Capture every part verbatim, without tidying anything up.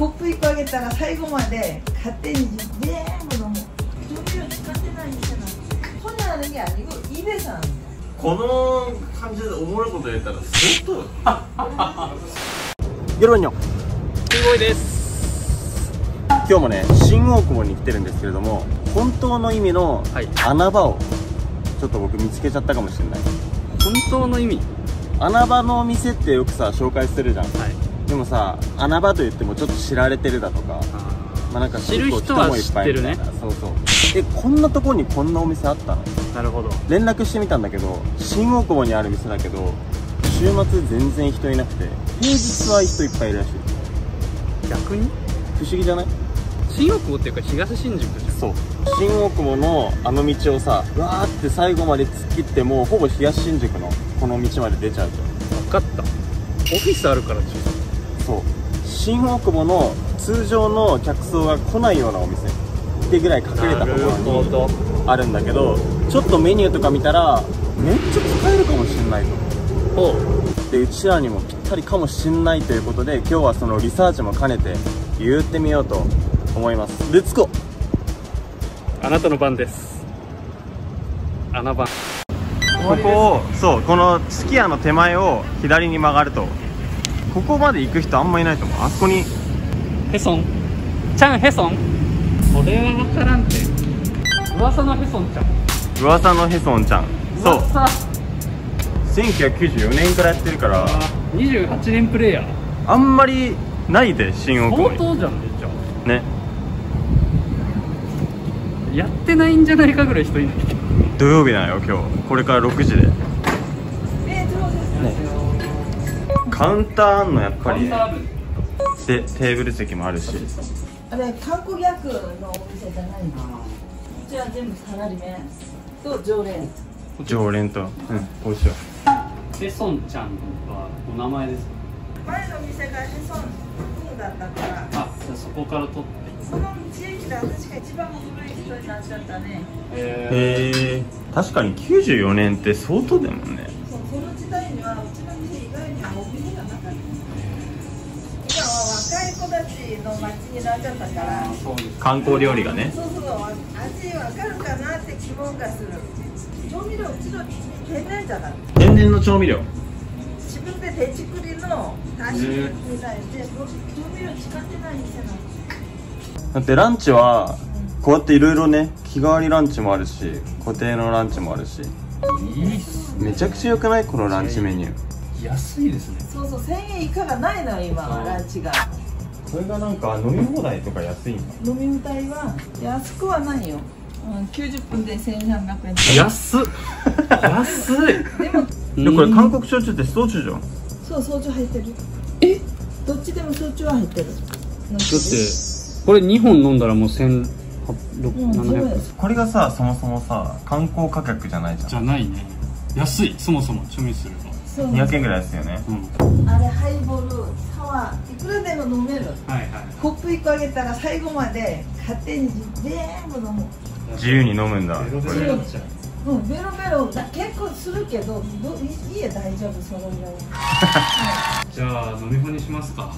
コップいっこあげたら最後まで勝手に全部飲む。調味料使ってない店なんです。ほんならね、イベさんこの感じでおもろいこと言ったらずっとよろんよすごいです。今日もね、新大久保に来てるんですけれども、本当の意味の穴場をちょっと僕見つけちゃったかもしれない。本当の意味穴場のお店ってよくさ紹介するじゃん、はい、でもさ穴場と言ってもちょっと知られてるだとか、まあなんか知る人は知ってるね。そうそう。え、こんなとこにこんなお店あったの？なるほど。連絡してみたんだけど、新大久保にある店だけど週末全然人いなくて、平日は人いっぱいいるらしい。逆に不思議じゃない？新大久保っていうか東新宿じゃん。そう、新大久保のあの道をさわーって最後まで突っ切って、もうほぼ東新宿のこの道まで出ちゃうじゃん。分かった。オフィスあるからでしょ。そう、新大久保の通常の客層が来ないようなお店ってぐらい隠れたところにあるんだけど、ちょっとメニューとか見たらめっちゃ使えるかもしれないと思う。で、うちらにもぴったりかもしれないということで、今日はそのリサーチも兼ねて言ってみようと思います。レッツゴー。あなたの番です。穴番。ここを、そう、このすき家の手前を左に曲がると、ここまで行く人あんまいないと思う。あそこにへそんちゃん、へそん。これは分からんて。噂のへそんちゃん。噂のへそんちゃん。そう、せんきゅうひゃくきゅうじゅうよねんからやってるから、にじゅうはちねんプレイヤーあんまりないで。新大久保に相当じゃん。じゃあね、やってないんじゃないかぐらい人いない。土曜日なのよ今日。これからろくじで、えー、どうですか、ね、カウンターあんのやっぱり、ね、でテーブル席もあるし。あれ観光客のお店じゃないの？じゃあ全部サラリーマンと常連常連と、うん、こうしよう。へそんちゃんはお名前ですか？前の店がへそんだったから、あ、じゃあそこから取って、その道駅で私が一番古い人になっちゃったね。へえー、確かにきゅうじゅうよねんって相当だもんね。そう、この時代にはうちの店以外にはお店がなかった。今は若い子たちの街になっちゃったから、観光料理がね、そうそう、味わかるかなって希望がする。調味料うちの天然じゃない。天然の調味料自分で手作りの出汁に対して調味料使ってない店なの。だってランチはこうやっていろいろね、日替わりランチもあるし固定のランチもあるし、めちゃくちゃ良くないこのランチメニュー。安いですね。そうそう、せんえん以下がないの今はランチが。これがなんか飲み放題とか安いんだ。飲み放題は安くはないよ、うん、きゅうじゅっぷんでせんさんびゃくえん。安っ安い。でもでこれ韓国焼酎って焼酎じゃん。そう、焼酎入ってる。え、どっちでも焼酎は入ってる。だってこれにほん飲んだらもうせんななひゃくえん。これがさ、そもそもさ観光価格じゃないじゃん。じゃないね、安い。そもそも調味するとにひゃくえんぐらいですよね、うん、あれハイボールサワーいくらでも飲める。はいはい。コップいっこあげたら最後まで勝手に全部飲む。自由に飲むんだ。ベロベロ、うん、ベロベロだ結構するけど、家大丈夫そのぐらいじゃあ飲み場にしますか。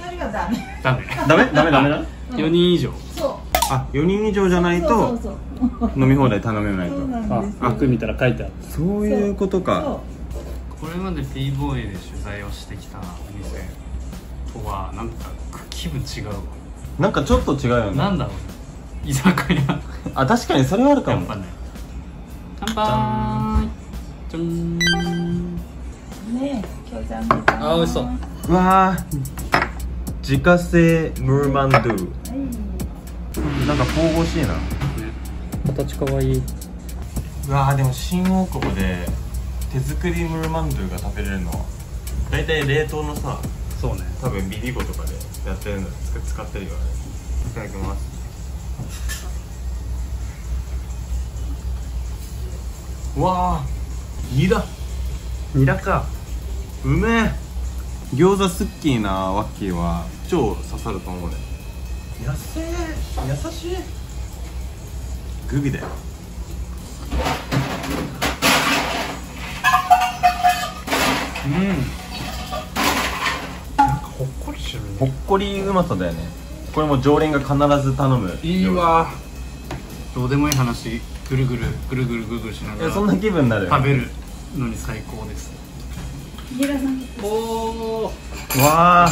ダメダメダメダメダメだ。よにん以上。そう、あ、よにん以上じゃないと飲み放題頼めないと。あ、よく見たら書いてあった。そういうことか。これまで P ボーイで取材をしてきたお店とはなんか気分違うわ。なんかちょっと違うよね。なんだろう、居酒屋。あ、確かにそれはあるかも。乾杯。じゃんねえ、今日じゃん。あ、美味しそう。うわー、自家製ムーマンドゥ、はい、なんか神々しいな、ね、形かわいい。うわー、でも新大久保で手作りムーマンドゥが食べれるのは大体冷凍のさ、そうね、多分ビリゴとかでやってるの使ってるよね。いただきます。うわあ、ニラニラか、うめえ。餃子スッキーなワッキーは超刺さると思うね。安い、優しい。グビだよ。うん、なんかほっこりしてるね。ほっこりうまさだよね。これも常連が必ず頼む。いいわ、どうでもいい話ぐるぐるぐるぐるぐるぐるしながら、そんな気分になる、食べるのに最高です。ひげらさん、おー、わ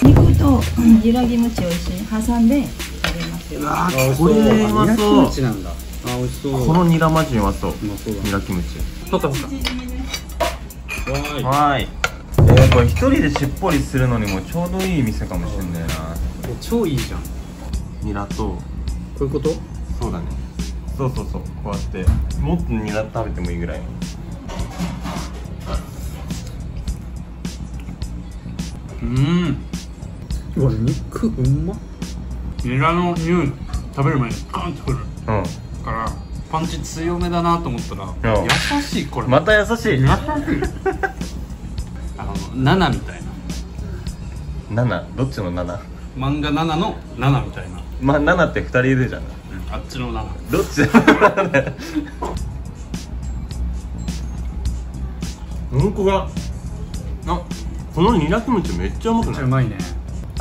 ー、肉とゆらぎ餅を一緒に挟んで食べますよ。うわー、これうまそう。ニラキムチなんだ。あ、美味しそう。このニラマジうまそう。ニラキムチ取ったほうが。わーい。えー、これ一人でしっぽりするのにもちょうどいい店かもしれないな。超いいじゃん。ニラとこういうこと。そうだね、そうそうそう、こうやってもっとニラ食べてもいいぐらい。うん、うわ、肉うまっ。ニラの匂い食べる前にパンってくる、うん、だからパンチ強めだなと思ったら、うん、優しい。これまた優しい、優しいあのななみたいな。ななどっちのなな？漫画ななのななみたいな。まあななってふたりいるじゃん、うん、あっちのなな。どっちのなな？うんこが、あ、このニラキムチめっちゃうまくない？めっちゃうまいね。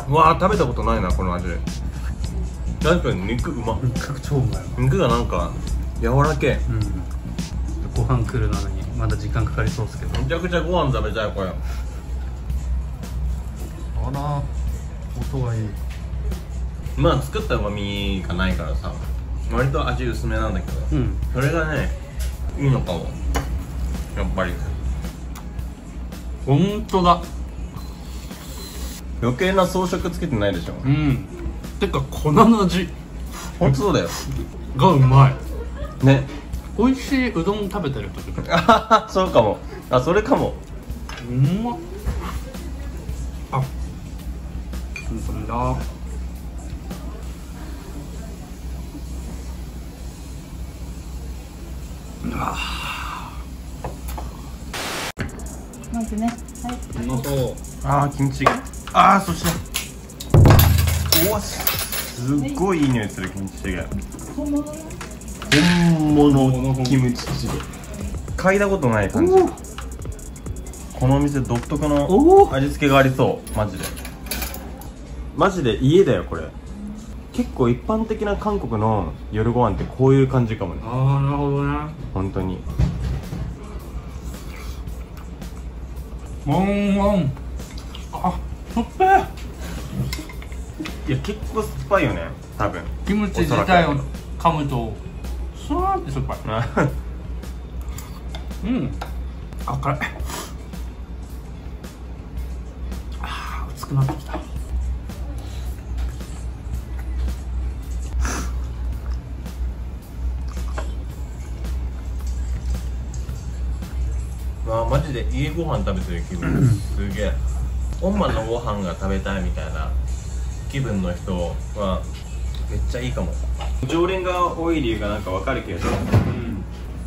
うわー、食べたことないな、この味。確かに肉うまっ。肉超うまい。肉がなんか柔らけ、うん、ご飯来るのにまだ時間かかりそうですけど、めちゃくちゃご飯食べちゃう、これ。あら、音がいい。まあ作った旨味がないからさ、割と味薄めなんだけど、うん、それがね、いいのかも、やっぱり。ほんとだ、余計な装飾つけてないでしょ。うん、てか粉の味ほんとそうだよがうまいね。美味しいうどん食べてる時あそうかも。あ、それかも。うまっ。あっ、ほんとにだ。うわまずね、はい、ああ、キムチ。ああ、そしておわ、すっごいいい匂いするキムチが。本物のキムチチゲ嗅いだことない感じ。このお店独特の味付けがありそう。マジでマジで家だよ、これ。結構一般的な韓国の夜ご飯ってこういう感じかもね。ああ、なるほどね。本当にうんうん、あ、酸っぱい。いや、結構酸っぱいよね、多分。キムチ自体を噛むとスワーって酸っぱいうん、あ、辛い。あー、熱くなってきたわ。マジで家ご飯食べてる気分すげえ。本間のご飯が食べたいみたいな気分の人はめっちゃいいかも。常連が多い理由がなんかわかるけど、うん、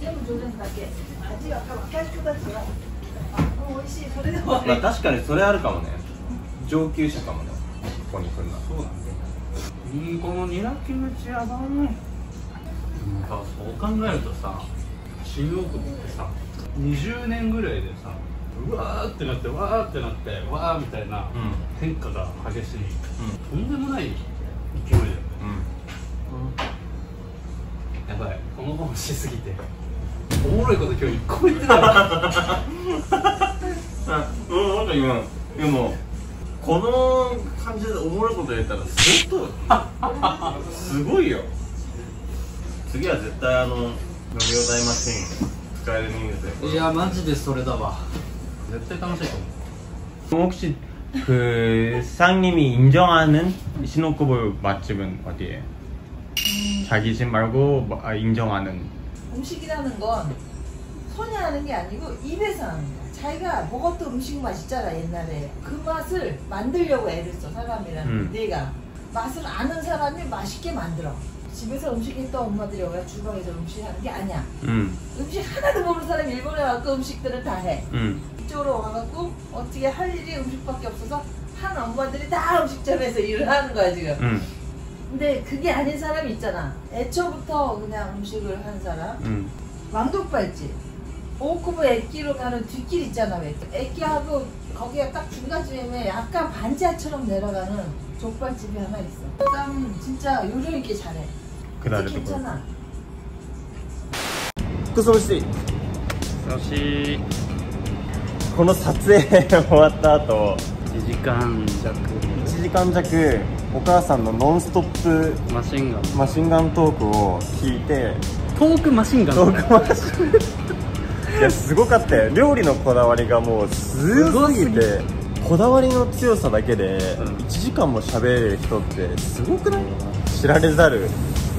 全部常連だけ味が変わる。キャッシュバツは美味しい、それでもまあ確かにそれあるかもね。上級者かもね、ここに来るのは。そうなんだよ、ね、このニラキムチやだね。なんかそう考えるとさ、新大久保ってさにじゅうねんぐらいでさ、うわーってなって、わーってなって、わーみたいな変化が激しい、うん、とんでもない勢いだよね、うん、やばい、この本しすぎておもろいこと今日一個も言ってないうん、なんか今、でもこの感じでおもろいこと言ったら相当すごいよ。次は絶対あの飲み応えマシーン使えるニュースだよ。いや、マジでそれだわ。絶対楽しいと思う。혹시 그 상님이 인정하는 신옥구보 맛집은 어디예요? 자기 집 말고 인정하는 음식이라는 건 손이 하는 게 아니고 입에서 하는 거야. 자기가 먹었던 음식 맛있잖아, 옛날에. 그 맛을 만들려고 애를 써, 사람이라는. 음. 내가 맛을 아는 사람이 맛있게 만들어. 집에서 음식 했던 엄마들이 왜 주방에서 음식 하는 게 아니야. 음. 음식 하나도 모르는 사람이 일본에 와서 음식들을 다 해. 음. 이쪽으로 와갖고 어떻게 할 일이 음식밖에 없어서 한 엄마들이 다 음식점에서 일을 하는 거야 지금. 음. 근데 그게 아닌 사람이 있잖아. 애초부터 그냥 음식을 하는 사람. 음. 왕족발집. 오쿠보 애끼로 가는 뒷길 있잖아. 애끼하고 거기가 딱 중간쯤에 약간 반지하처럼 내려가는 족발집이 하나 있어. 쌈 진짜 요령 있게 잘해. 그날에 괜찮아. 쿠소시. 쿠소시. この撮影終わった後いちじかんじゃくいちじかんじゃくお母さんのノンストップマシンガンマシンガントークを聞いてトークマシンガントークマシンガンいやすごかったよ。料理のこだわりがもうすごすぎてこだわりの強さだけでいちじかんも喋れる人ってすごくない？知られざる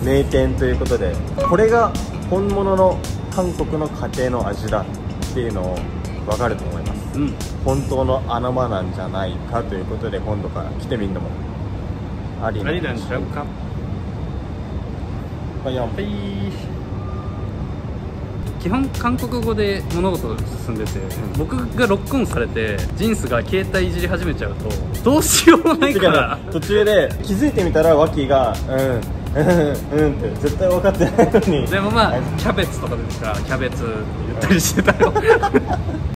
名店ということでこれが本物の韓国の家庭の味だっていうのをわかると思います、うん、本当の穴場なんじゃないかということで今度から来てみるのもありなんちゃうか。基本韓国語で物事進んでて、うん、僕がロックオンされてジンスが携帯いじり始めちゃうとどうしようもないから途中で気づいてみたらワキがうんうんって絶対分かってないのにでもまあキャベツとかですからキャベツって言ったりしてたよ